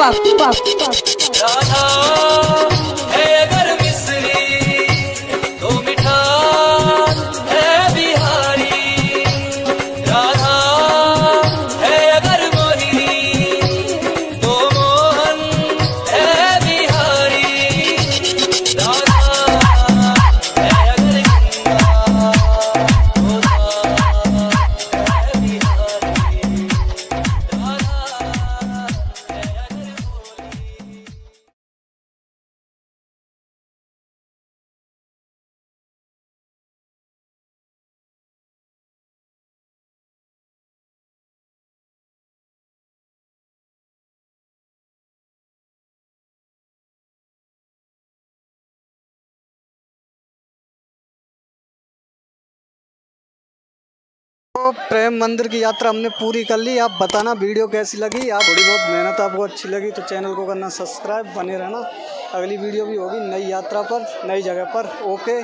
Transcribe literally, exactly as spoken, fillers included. Puff puff Radha है अगर मिसरी तो मिठा है बिहारी राधा है अगर मोहिनी तो मोहन है बिहारी राधा है अगर गंगा तो राधा है बिहारी राधा प्रेम मंदिर की यात्रा हमने पूरी कर ली। आप बताना वीडियो कैसी लगी, आप थोड़ी बहुत मेहनत आपको अच्छी लगी तो चैनल को करना सब्सक्राइब, बने रहना, अगली वीडियो भी होगी नई यात्रा पर नई जगह पर। ओके।